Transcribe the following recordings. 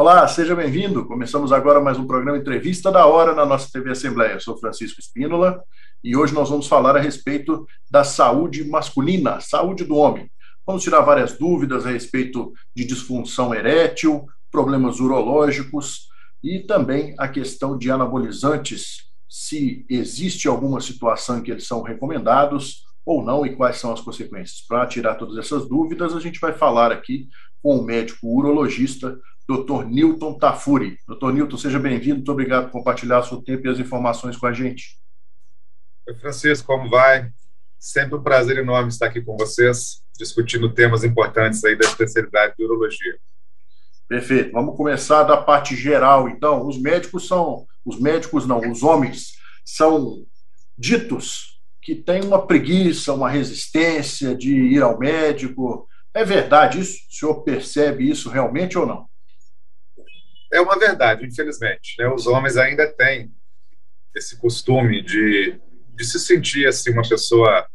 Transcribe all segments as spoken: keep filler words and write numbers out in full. Olá, seja bem-vindo. Começamos agora mais um programa Entrevista da Hora na nossa T V Assembleia. Eu sou Francisco Espínola e hoje nós vamos falar a respeito da saúde masculina, saúde do homem. Vamos tirar várias dúvidas a respeito de disfunção erétil, problemas urológicos e também a questão de anabolizantes, se existe alguma situação em que eles são recomendados ou não e quais são as consequências. Para tirar todas essas dúvidas, a gente vai falar aqui com o médico urologista, doutor Newton Tafuri. doutor Newton, seja bem-vindo, muito obrigado por compartilhar o seu tempo e as informações com a gente. Oi, Francisco, como vai? Sempre um prazer enorme estar aqui com vocês, discutindo temas importantes aí da especialidade de urologia. Perfeito, vamos começar da parte geral, então. Os médicos são, os médicos não, os homens são ditos que têm uma preguiça, uma resistência de ir ao médico. É verdade isso? O senhor percebe isso realmente ou não? É uma verdade, infelizmente, né? Os homens ainda têm esse costume de, de se sentir assim, uma pessoa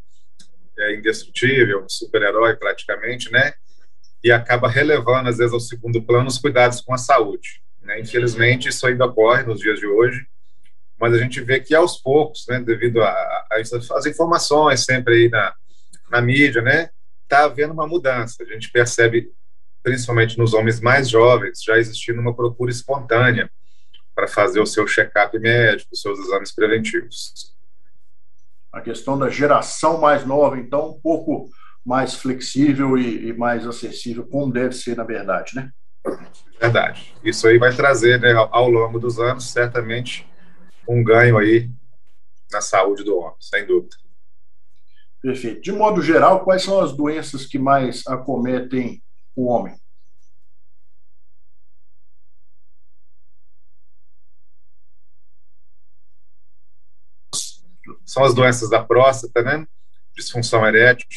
é, indestrutível, um super-herói praticamente, né? E acaba relevando, às vezes, ao segundo plano os cuidados com a saúde, né? Infelizmente, isso ainda ocorre nos dias de hoje, mas a gente vê que aos poucos, né, devido às informações sempre aí na, na mídia, né, está havendo uma mudança. A gente percebe, principalmente nos homens mais jovens, já existindo uma procura espontânea para fazer o seu check-up médico, os seus exames preventivos. A questão da geração mais nova, então, um pouco mais flexível e, e mais acessível, como deve ser, na verdade, né? Verdade. Isso aí vai trazer, né, ao longo dos anos, certamente, um ganho aí na saúde do homem, sem dúvida. Perfeito. De modo geral, quais são as doenças que mais acometem o homem? São as doenças da próstata, né? Disfunção erétil.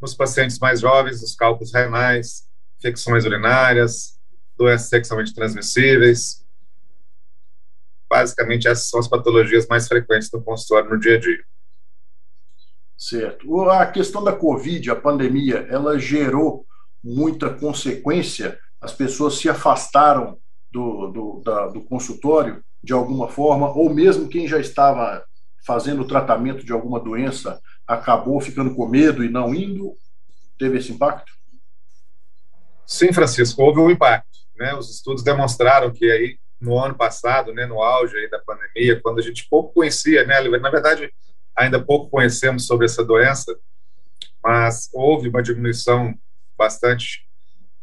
Nos pacientes mais jovens, os cálculos renais, infecções urinárias, doenças sexualmente transmissíveis. Basicamente, essas são as patologias mais frequentes no consultório no dia a dia. Certo. A questão da Covid, a pandemia, ela gerou muita consequência, as pessoas se afastaram do, do, da, do consultório de alguma forma, ou mesmo quem já estava fazendo o tratamento de alguma doença acabou ficando com medo e não indo? Teve esse impacto? Sim, Francisco, houve um impacto, né? Os estudos demonstraram que aí no ano passado, né, no auge aí da pandemia, quando a gente pouco conhecia, né, na verdade ainda pouco conhecemos sobre essa doença, mas houve uma diminuição bastante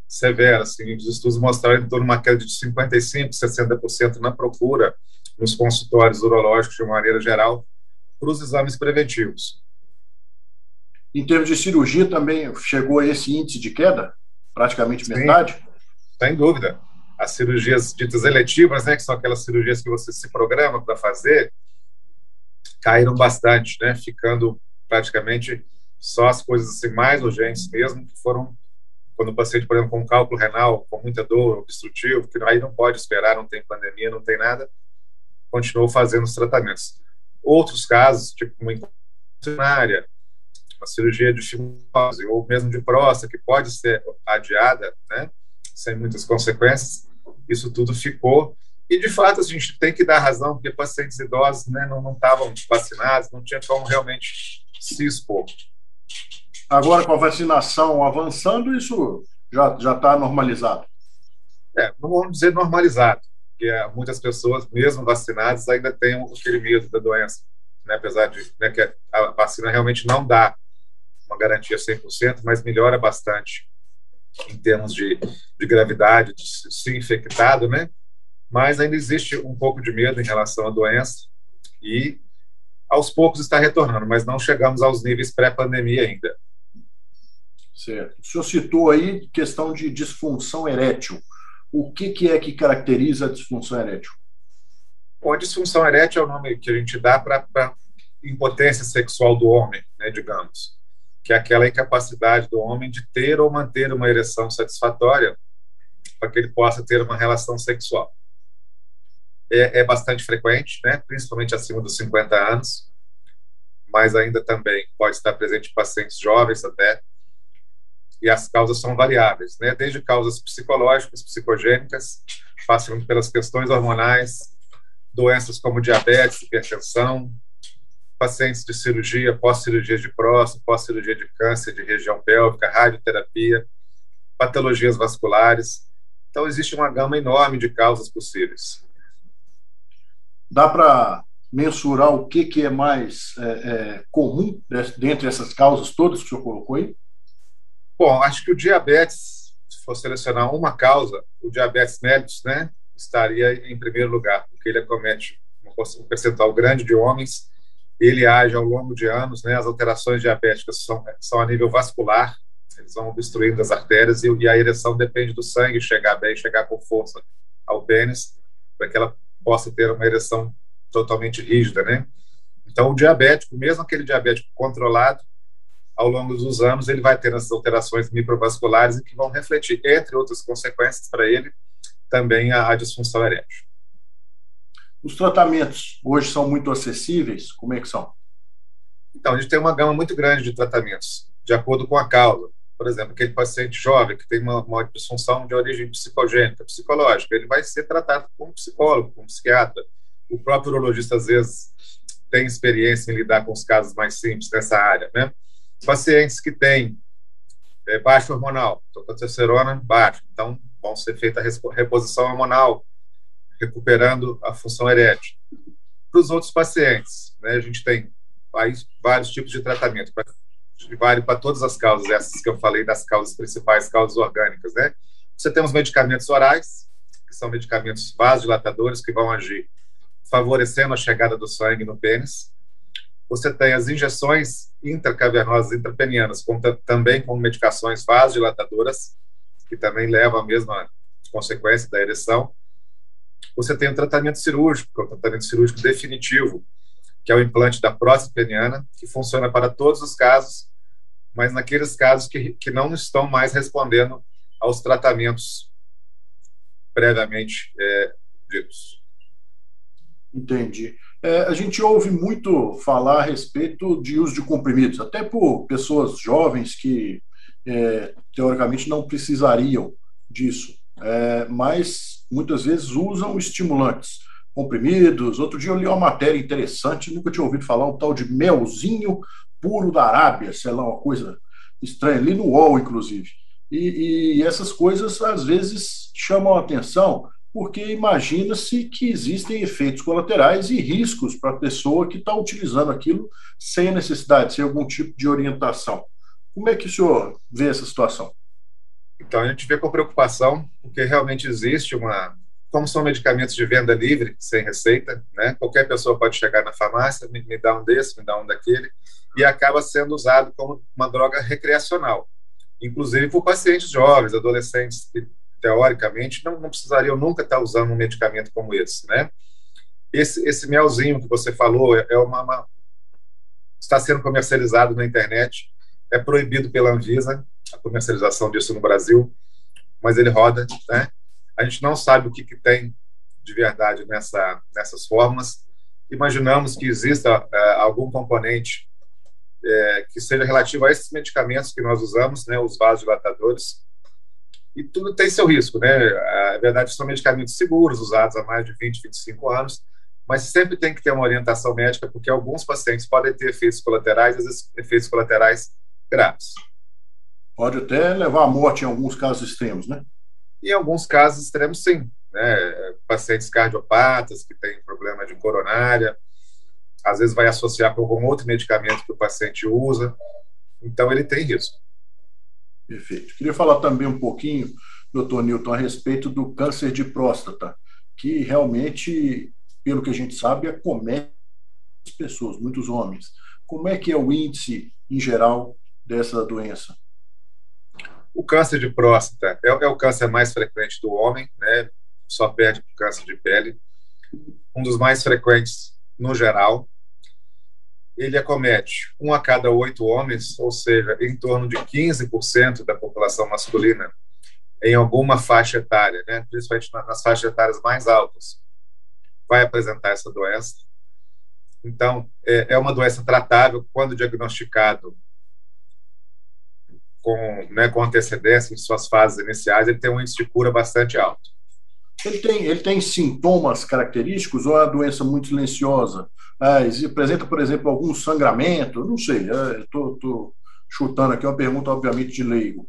severa, assim, os estudos mostraram em torno de uma queda de cinquenta e cinco por cento, sessenta por cento na procura nos consultórios urológicos, de uma maneira geral, para os exames preventivos. Em termos de cirurgia também chegou a esse índice de queda? Praticamente metade? Sim, sem dúvida. As cirurgias ditas eletivas, né, que são aquelas cirurgias que você se programa para fazer, caíram bastante, né, ficando praticamente só as coisas assim, mais urgentes mesmo, que foram quando o paciente, por exemplo, com cálculo renal, com muita dor, obstrutivo, que aí não pode esperar, não tem pandemia, não tem nada, continuou fazendo os tratamentos. Outros casos, tipo uma incontinência, uma cirurgia de fimose, ou mesmo de próstata, que pode ser adiada, né, sem muitas consequências, isso tudo ficou. E, de fato, a gente tem que dar razão, porque pacientes idosos, né, não estavam vacinados, não tinha como realmente se expor. Agora, com a vacinação avançando, isso já já está normalizado? É, não vamos dizer normalizado, porque muitas pessoas, mesmo vacinadas, ainda têm aquele medo da doença, né? Apesar de, né, que a vacina realmente não dá uma garantia cem por cento, mas melhora bastante em termos de, de gravidade, de se infectado, né? Mas ainda existe um pouco de medo em relação à doença e, aos poucos, está retornando, mas não chegamos aos níveis pré-pandemia ainda. Certo. O senhor citou aí questão de disfunção erétil. O que, que é que caracteriza a disfunção erétil? Bom, a disfunção erétil é o nome que a gente dá para a impotência sexual do homem, né, digamos, que é aquela incapacidade do homem de ter ou manter uma ereção satisfatória para que ele possa ter uma relação sexual. É, é bastante frequente, né, principalmente acima dos cinquenta anos, mas ainda também pode estar presente em pacientes jovens até, e as causas são variáveis, né? Desde causas psicológicas, psicogênicas, passando pelas questões hormonais, doenças como diabetes, hipertensão, pacientes de cirurgia, pós-cirurgia de próstata, pós-cirurgia de câncer de região pélvica, radioterapia, patologias vasculares. Então, existe uma gama enorme de causas possíveis. Dá para mensurar o que, que é mais é, é, comum dentre essas causas todas que o senhor colocou aí? Bom, acho que o diabetes, se for selecionar uma causa, o diabetes mellitus, né, estaria em primeiro lugar, porque ele acomete um percentual grande de homens, ele age ao longo de anos, né, as alterações diabéticas são, são a nível vascular, eles vão obstruindo as artérias e, e a ereção depende do sangue chegar bem, chegar com força ao pênis, para que ela possa ter uma ereção totalmente rígida, né? Então, o diabético, mesmo aquele diabético controlado, ao longo dos anos, ele vai ter essas alterações microvasculares que vão refletir, entre outras consequências para ele, também a, a disfunção erétil. Os tratamentos hoje são muito acessíveis? Como é que são? Então, a gente tem uma gama muito grande de tratamentos, de acordo com a causa. Por exemplo, aquele paciente jovem que tem uma, uma disfunção de origem psicogênica, psicológica, ele vai ser tratado com um psicólogo, com um psiquiatra. O próprio urologista, às vezes, tem experiência em lidar com os casos mais simples nessa área, né? Pacientes que têm é, baixo hormonal, testosterona baixa, então vão ser feita a reposição hormonal, recuperando a função erétil. Para os outros pacientes, né, a gente tem vários tipos de tratamento, pra, vale para todas as causas, essas que eu falei, das causas principais, causas orgânicas, né? Você tem os medicamentos orais, que são medicamentos vasodilatadores, que vão agir favorecendo a chegada do sangue no pênis. Você tem as injeções intracavernosas, intrapenianas, com também com medicações vasodilatadoras, que também levam à mesma consequência da ereção. Você tem o tratamento cirúrgico, que é o tratamento cirúrgico definitivo, que é o implante da próstata peniana, que funciona para todos os casos, mas naqueles casos que, que não estão mais respondendo aos tratamentos previamente é, ditos. Entendi. É, a gente ouve muito falar a respeito de uso de comprimidos, até por pessoas jovens que, é, teoricamente, não precisariam disso, é, mas muitas vezes usam estimulantes, comprimidos. Outro dia eu li uma matéria interessante, nunca tinha ouvido falar, um tal de melzinho puro da Arábia, sei lá, uma coisa estranha, ali no U O L, inclusive. E, e essas coisas, às vezes, chamam a atenção, porque imagina-se que existem efeitos colaterais e riscos para a pessoa que está utilizando aquilo sem necessidade, sem algum tipo de orientação. Como é que o senhor vê essa situação? Então, a gente vê com preocupação, porque realmente existe uma... Como são medicamentos de venda livre, sem receita, né? Qualquer pessoa pode chegar na farmácia, me, me dá um desse, me dá um daquele, e acaba sendo usado como uma droga recreacional. Inclusive por pacientes jovens, adolescentes, que teoricamente, não, não precisariam nunca estar usando um medicamento como esse, né? Esse, esse melzinho que você falou é, é uma, uma... está sendo comercializado na internet, é proibido pela Anvisa, a comercialização disso no Brasil, mas ele roda, né? A gente não sabe o que, que tem de verdade nessa, nessas fórmulas. Imaginamos que exista uh, algum componente uh, que seja relativo a esses medicamentos que nós usamos, né, os vasodilatadores. E tudo tem seu risco, né? A verdade são medicamentos seguros, usados há mais de vinte, vinte e cinco anos, mas sempre tem que ter uma orientação médica, porque alguns pacientes podem ter efeitos colaterais, às vezes efeitos colaterais graves. Pode até levar à morte em alguns casos extremos, né? Em alguns casos extremos, sim, né? Pacientes cardiopatas que têm problema de coronária, às vezes vai associar com algum outro medicamento que o paciente usa, então ele tem risco. Perfeito. Queria falar também um pouquinho, doutor Newton, a respeito do câncer de próstata, que realmente, pelo que a gente sabe, acomete as pessoas, muitos homens. Como é que é o índice, em geral, dessa doença? O câncer de próstata é, é o câncer mais frequente do homem, né? Só perde para o câncer de pele. Um dos mais frequentes no geral. Ele acomete um a cada oito homens, ou seja, em torno de quinze por cento da população masculina em alguma faixa etária, né? Principalmente nas faixas etárias mais altas, vai apresentar essa doença. Então, é uma doença tratável quando diagnosticado com, né, com antecedência em suas fases iniciais, ele tem um índice de cura bastante alto. Ele tem, ele tem sintomas característicos ou é uma doença muito silenciosa? Ah, apresenta, por exemplo, algum sangramento? Não sei, estou chutando aqui uma pergunta, obviamente, de leigo.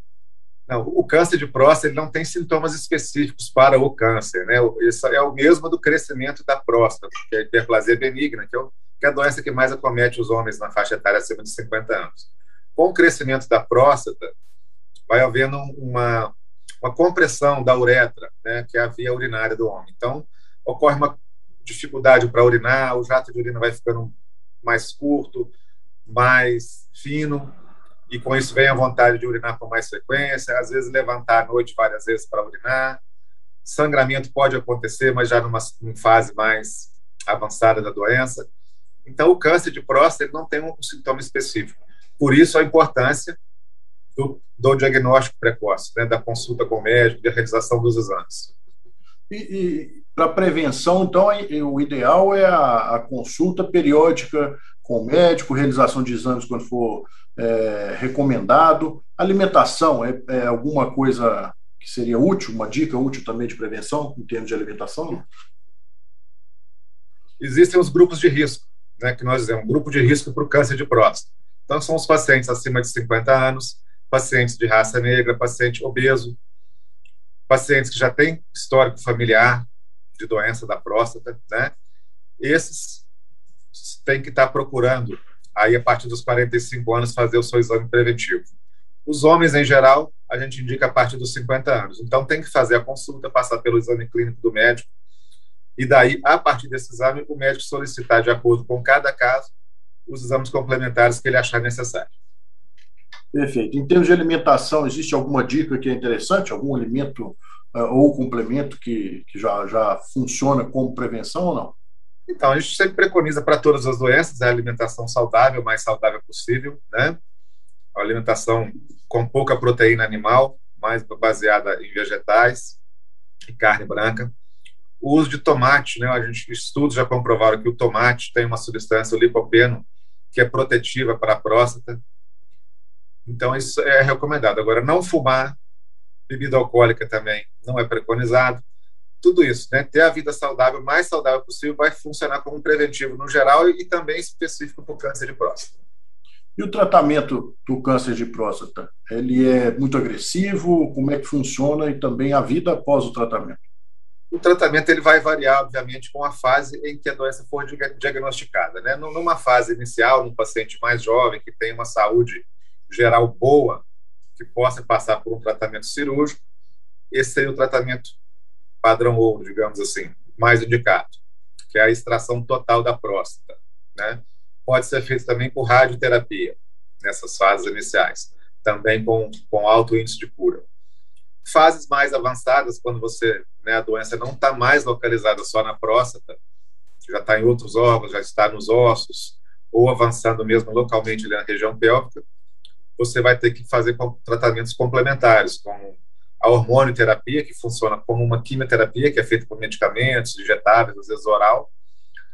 Não, o câncer de próstata ele não tem sintomas específicos para o câncer, né? Isso é o mesmo do crescimento da próstata, que é a hiperplasia benigna, que é, o, que é a doença que mais acomete os homens na faixa etária acima de cinquenta anos. Com o crescimento da próstata, vai havendo uma... uma compressão da uretra, né, que é a via urinária do homem. Então, ocorre uma dificuldade para urinar, o jato de urina vai ficando mais curto, mais fino, e com isso vem a vontade de urinar com mais frequência, às vezes levantar à noite várias vezes para urinar. Sangramento pode acontecer, mas já numa, numa fase mais avançada da doença. Então, o câncer de próstata ele não tem um sintoma específico. Por isso, a importância Do, do diagnóstico precoce, né, da consulta com o médico, da realização dos exames. E, e para prevenção, então, o ideal é a, a consulta periódica com o médico, realização de exames quando for é, recomendado. Alimentação é, é alguma coisa que seria útil, uma dica útil também de prevenção em termos de alimentação? Existem os grupos de risco, né, que nós dizemos, um grupo de risco para o câncer de próstata. Então, são os pacientes acima de cinquenta anos, pacientes de raça negra, paciente obeso, pacientes que já têm histórico familiar de doença da próstata, né? Esses têm que estar procurando, aí a partir dos quarenta e cinco anos, fazer o seu exame preventivo. Os homens, em geral, a gente indica a partir dos cinquenta anos. Então, tem que fazer a consulta, passar pelo exame clínico do médico, e daí, a partir desse exame, o médico solicitar, de acordo com cada caso, os exames complementares que ele achar necessário. Perfeito. Em termos de alimentação, existe alguma dica que é interessante? Algum alimento uh, ou complemento que, que já, já funciona como prevenção ou não? Então, a gente sempre preconiza para todas as doenças a alimentação saudável, mais saudável possível, né? A alimentação com pouca proteína animal, mais baseada em vegetais e carne branca. O uso de tomate, né? A gente, estudos já comprovaram que o tomate tem uma substância, o licopeno, que é protetiva para a próstata. Então, isso é recomendado. Agora, não fumar, bebida alcoólica também não é preconizado. Tudo isso, né? Ter a vida saudável, mais saudável possível, vai funcionar como um preventivo no geral e também específico para o câncer de próstata. E o tratamento do câncer de próstata? Ele é muito agressivo? Como é que funciona? E também a vida após o tratamento? O tratamento ele vai variar, obviamente, com a fase em que a doença for diagnosticada, né? Numa fase inicial, num paciente mais jovem, que tem uma saúde geral boa, que possa passar por um tratamento cirúrgico, esse seria o tratamento padrão ouro, digamos assim, mais indicado, que é a extração total da próstata, né? Pode ser feito também por radioterapia, nessas fases iniciais, também com, com alto índice de cura. Fases mais avançadas, quando você, né, a doença não está mais localizada só na próstata, já está em outros órgãos, já está nos ossos, ou avançando mesmo localmente na região pélvica, você vai ter que fazer tratamentos complementares, como a hormonioterapia, que funciona como uma quimioterapia, que é feita por medicamentos, injetáveis, às vezes oral,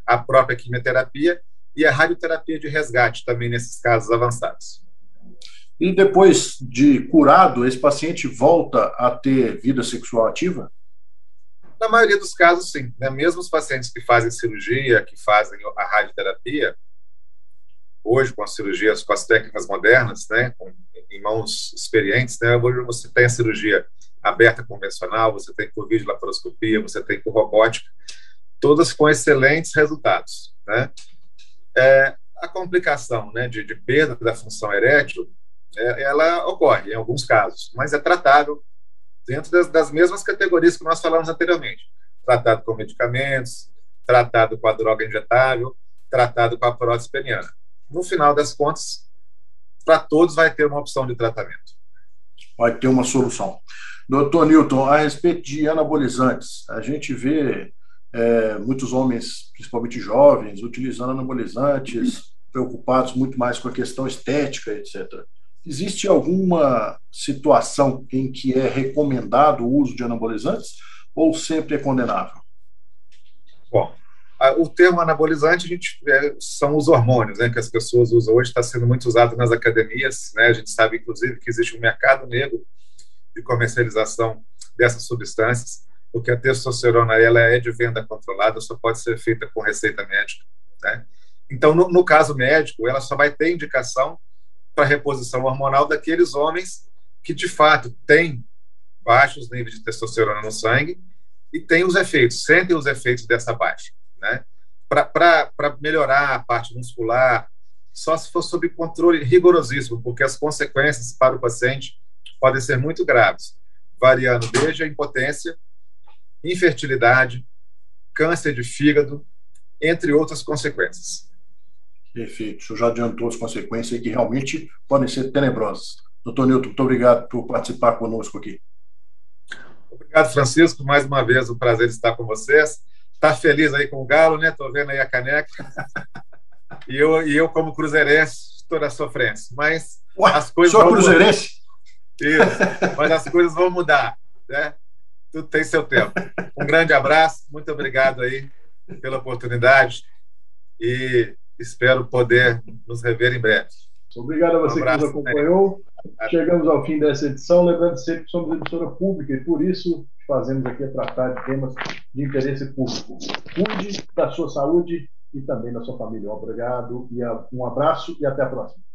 a própria quimioterapia e a radioterapia de resgate, também nesses casos avançados. E depois de curado, esse paciente volta a ter vida sexual ativa? Na maioria dos casos, sim, né? Mesmo os pacientes que fazem cirurgia, que fazem a radioterapia, hoje, com as cirurgias, com as técnicas modernas, né, com mãos experientes, né, hoje você tem a cirurgia aberta convencional, você tem por videolaparoscopia, você tem por robótica, todas com excelentes resultados, né? É, a complicação, né, de, de perda da função erétil, é, ela ocorre em alguns casos, mas é tratável dentro das, das mesmas categorias que nós falamos anteriormente. Tratado com medicamentos, tratado com a droga injetável, tratado com a prótese peniana. No final das contas, para todos vai ter uma opção de tratamento. Vai ter uma solução. Doutor Newton, a respeito de anabolizantes, a gente vê é, muitos homens, principalmente jovens, utilizando anabolizantes, preocupados muito mais com a questão estética, etcétera. Existe alguma situação em que é recomendado o uso de anabolizantes ou sempre é condenável? Bom, Ah, o termo anabolizante a gente, é, são os hormônios, né, que as pessoas usam hoje, está sendo muito usado nas academias, né, a gente sabe, inclusive, que existe um mercado negro de comercialização dessas substâncias, porque a testosterona ela é de venda controlada, só pode ser feita com receita médica, né? Então, no, no caso médico, ela só vai ter indicação para reposição hormonal daqueles homens que, de fato, têm baixos níveis de testosterona no sangue e têm os efeitos, sentem os efeitos dessa baixa, né? Para melhorar a parte muscular, só se for sob controle rigorosíssimo, porque as consequências para o paciente podem ser muito graves, variando desde a impotência, infertilidade, câncer de fígado, entre outras consequências. Perfeito, o senhor já adiantou as consequências que realmente podem ser tenebrosas. Doutor Newton, muito obrigado por participar conosco aqui. Obrigado, Francisco, mais uma vez um prazer estar com vocês. Está feliz aí com o Galo, né? Estou vendo aí a caneca. E eu, e eu como cruzeirense, estou na sofrência. Mas Ué, as coisas vão cruzeirense? Mudar. Isso, mas as coisas vão mudar, né? Tudo tem seu tempo. Um grande abraço, muito obrigado aí pela oportunidade e espero poder nos rever em breve. Obrigado a você um abraço, que nos acompanhou. Né? Chegamos ao fim dessa edição, lembrando sempre que somos emissora pública e por isso fazemos aqui a tratar de temas de interesse público. Cuide da sua saúde e também da sua família. Obrigado, e um abraço e até a próxima.